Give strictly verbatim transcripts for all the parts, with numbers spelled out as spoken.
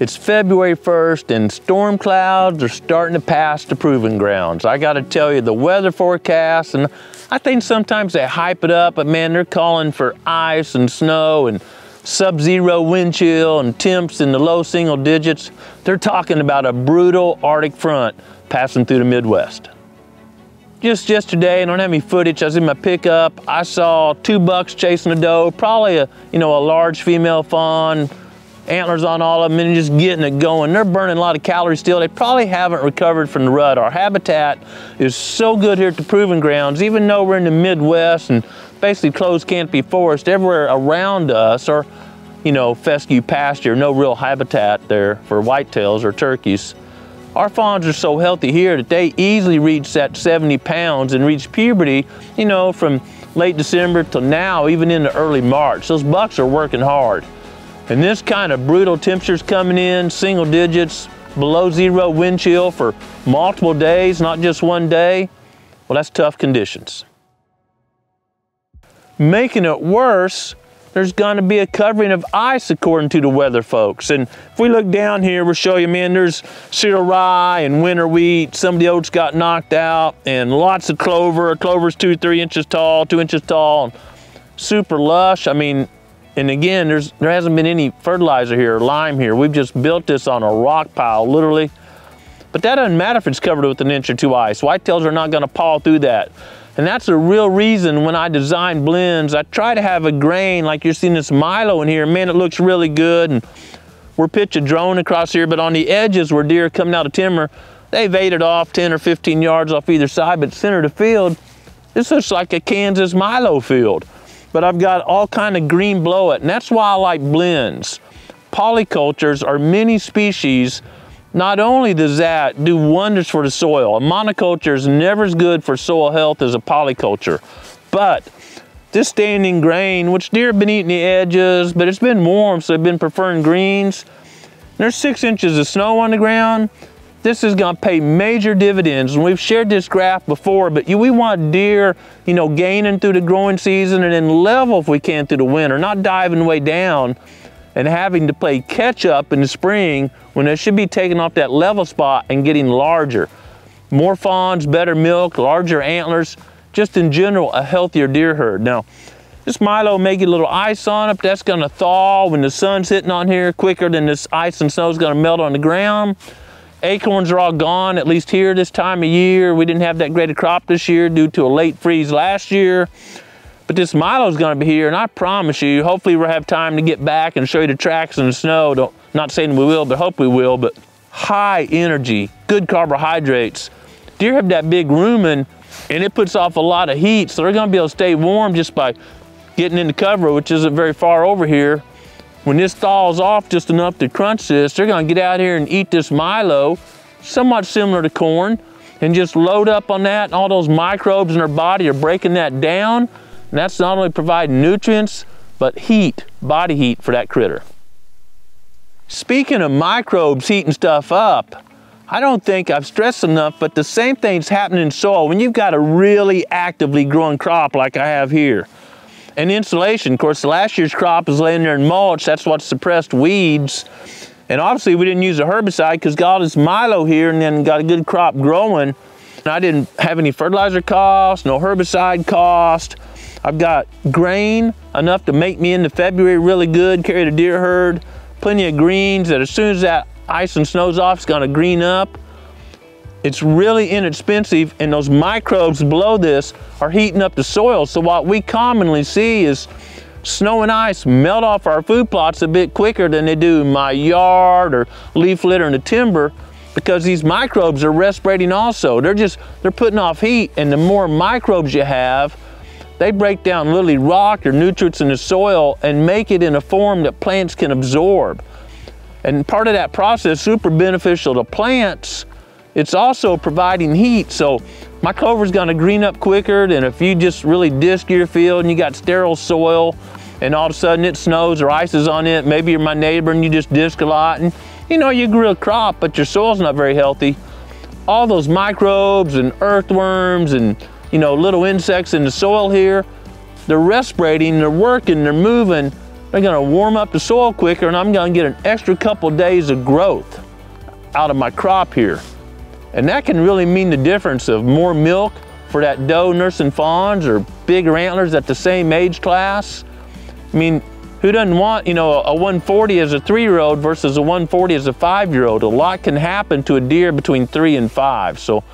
It's February first and storm clouds are starting to pass the Proving Grounds. I gotta tell you, the weather forecast, and I think sometimes they hype it up, but man, they're calling for ice and snow and sub-zero wind chill and temps in the low single digits. They're talking about a brutal Arctic front passing through the Midwest. Just yesterday, I don't have any footage, I was in my pickup, I saw two bucks chasing a doe, probably a, you know, a large female fawn, antlers on all of them, and just getting it going. They're burning a lot of calories still. They probably haven't recovered from the rut. Our habitat is so good here at the Proving Grounds, even though we're in the Midwest and basically closed canopy forest everywhere around us, or, you know, fescue pasture, no real habitat there for whitetails or turkeys. Our fawns are so healthy here that they easily reach that seventy pounds and reach puberty, you know, from late December till now, even into early March. Those bucks are working hard. And this kind of brutal temperatures coming in, single digits, below zero wind chill for multiple days, not just one day, well, that's tough conditions. Making it worse, there's gonna be a covering of ice according to the weather folks. And if we look down here, we'll show you, man, there's cereal rye and winter wheat. Some of the oats got knocked out and lots of clover. Clover's two, three inches tall, two inches tall, and super lush. I mean, and again, there's, there hasn't been any fertilizer here or lime here. We've just built this on a rock pile, literally. But that doesn't matter if it's covered with an inch or two ice. Whitetails are not gonna paw through that. And that's the real reason when I design blends, I try to have a grain, like you're seeing this Milo in here. Man, it looks really good. And we're pitching a drone across here, but on the edges where deer are coming out of timber, they've evaded off ten or fifteen yards off either side, but center of the field, this looks like a Kansas Milo field. But I've got all kind of green blowout, and that's why I like blends. Polycultures are many species. Not only does that do wonders for the soil, a monoculture is never as good for soil health as a polyculture, but this standing grain, which deer have been eating the edges, but it's been warm, so they've been preferring greens. There's six inches of snow on the ground. This is gonna pay major dividends, and we've shared this graph before, but you, we want deer, you know, gaining through the growing season and then level if we can through the winter, not diving way down and having to play catch up in the spring when they should be taking off that level spot and getting larger. More fawns, better milk, larger antlers, just in general, a healthier deer herd. Now, this Milo may get a little ice on it, but that's gonna thaw when the sun's hitting on here quicker than this ice and snow's gonna melt on the ground. Acorns are all gone, at least here this time of year. We didn't have that great a crop this year due to a late freeze last year. But this Milo's gonna be here, and I promise you, hopefully we'll have time to get back and show you the tracks in the snow. Don't, not saying we will, but hope we will, but high energy, good carbohydrates. Deer have that big rumen, and it puts off a lot of heat, so they're gonna be able to stay warm just by getting into cover, which isn't very far over here. When this thaws off just enough to crunch this, they're gonna get out here and eat this Milo, somewhat similar to corn, and just load up on that, and all those microbes in their body are breaking that down. And that's not only providing nutrients, but heat, body heat for that critter. Speaking of microbes heating stuff up, I don't think I've stressed enough, but the same thing's happening in soil when you've got a really actively growing crop like I have here. And insulation, of course, last year's crop is laying there in mulch, that's what suppressed weeds. And obviously we didn't use a herbicide because got all this Milo here and then got a good crop growing. And I didn't have any fertilizer cost, no herbicide cost. I've got grain, enough to make me into February really good, carry the deer herd, plenty of greens that as soon as that ice and snow's off, it's gonna green up. It's really inexpensive, and those microbes below this are heating up the soil. So what we commonly see is snow and ice melt off our food plots a bit quicker than they do my yard or leaf litter in the timber, because these microbes are respirating also. They're just, they're putting off heat, and the more microbes you have, they break down literally rock or nutrients in the soil and make it in a form that plants can absorb. And part of that process is super beneficial to plants. It's also providing heat. So my clover's gonna green up quicker than if you just really disc your field and you got sterile soil and all of a sudden it snows or ice is on it. Maybe you're my neighbor and you just disc a lot, and you know, you grew a crop, but your soil's not very healthy. All those microbes and earthworms and, you know, little insects in the soil here, they're respirating, they're working, they're moving, They're gonna warm up the soil quicker, and I'm gonna get an extra couple days of growth out of my crop here. And that can really mean the difference of more milk for that doe nursing fawns or bigger antlers at the same age class. I mean, who doesn't want, you know, a one forty as a three-year-old versus a one forty as a five-year-old? A lot can happen to a deer between three and five. So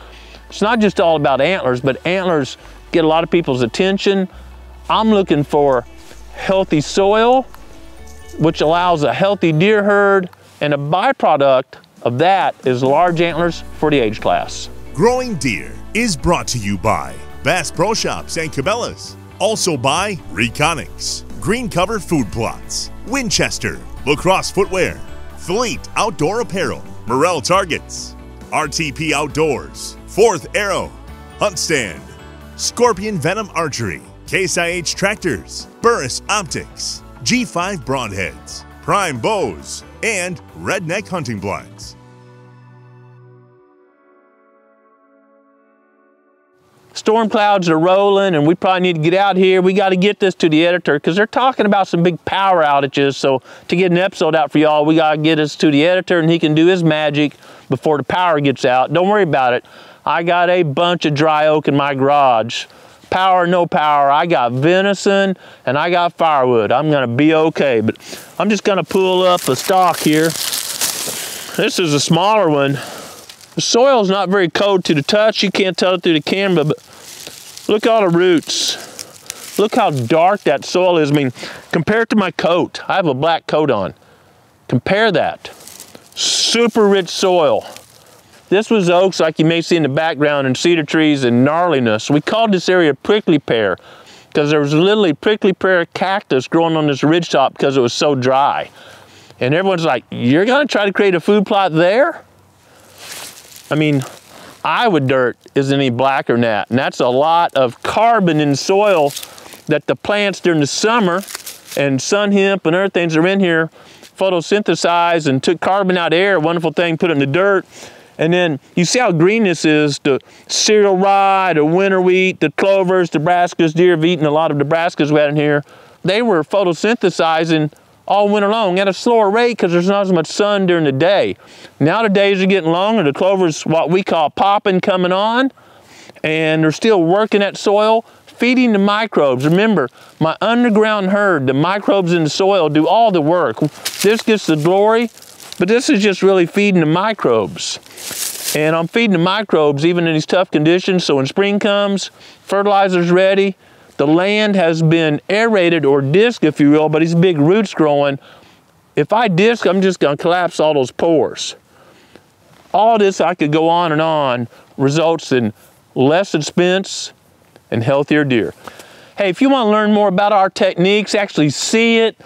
it's not just all about antlers, but antlers get a lot of people's attention. I'm looking for healthy soil, which allows a healthy deer herd, and a byproduct of that is large antlers for the age class. Growing Deer is brought to you by Bass Pro Shops and Cabela's, also by Reconyx, Green Cover Food Plots, Winchester, La Crosse Footwear, Fleet Outdoor Apparel, Morrell Targets, R T P Outdoors, Fourth Arrow, Huntstand, Scorpion Venom Archery, Case I H Tractors, Burris Optics, G five Broadheads, Prime Bows, and Redneck Hunting Blinds. Storm clouds are rolling and we probably need to get out here. We got to get this to the editor because they're talking about some big power outages. So to get an episode out for y'all, we got to get us to the editor and he can do his magic before the power gets out. Don't worry about it. I got a bunch of dry oak in my garage. Power, no power, I got venison and I got firewood. I'm gonna be okay, but I'm just gonna pull up a stalk here. This is a smaller one. The soil's not very cold to the touch. You can't tell it through the camera, but look at all the roots. Look how dark that soil is. I mean, compare it to my coat. I have a black coat on. Compare that. Super rich soil. This was oaks like you may see in the background, and cedar trees and gnarliness. We called this area prickly pear because there was literally prickly pear cactus growing on this ridgetop because it was so dry. And everyone's like, you're gonna try to create a food plot there? I mean, Iowa dirt isn't any blacker than that, and that's a lot of carbon in soil that the plants during the summer and sun hemp and other things are in here photosynthesized and took carbon out of air, wonderful thing, put it in the dirt. And then you see how green this is, the cereal rye, the winter wheat, the clovers, Nebraskas, deer have eaten a lot of Nebraskas we had in here. They were photosynthesizing all winter long at a slower rate because there's not as much sun during the day. Now the days are getting longer, the clover's what we call popping coming on, and they're still working that soil, feeding the microbes. Remember, my underground herd, the microbes in the soil do all the work. This gets the glory, but this is just really feeding the microbes. And I'm feeding the microbes even in these tough conditions, so when spring comes, fertilizer's ready. The land has been aerated, or disc, if you will, but these big roots growing. If I disc, I'm just gonna collapse all those pores. All this, I could go on and on, results in less expense and healthier deer. Hey, if you wanna learn more about our techniques, actually see it,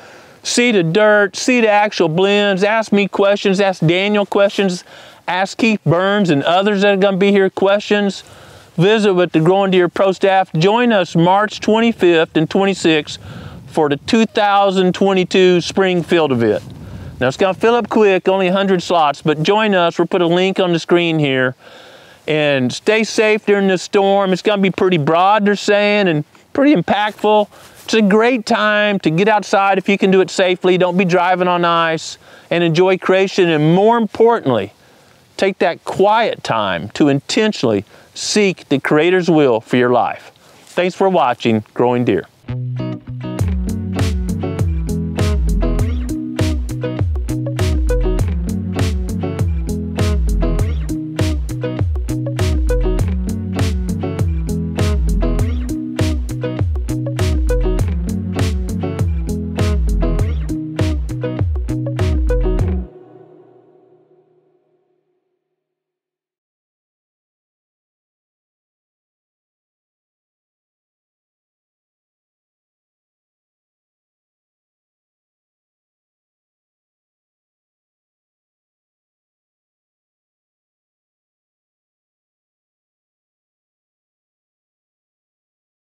see the dirt, see the actual blends, ask me questions, ask Daniel questions, ask Keith Burns and others that are gonna be here questions. Visit with the Growing Deer Pro Staff. Join us March twenty-fifth and twenty-sixth for the two thousand twenty-two Spring Field Event. Now it's gonna fill up quick, only one hundred slots, but join us. We'll put a link on the screen here. And stay safe during this storm. It's gonna be pretty broad, they're saying, and pretty impactful. It's a great time to get outside if you can do it safely. Don't be driving on ice, and enjoy creation. And more importantly, take that quiet time to intentionally seek the Creator's will for your life. Thanks for watching Growing Deer.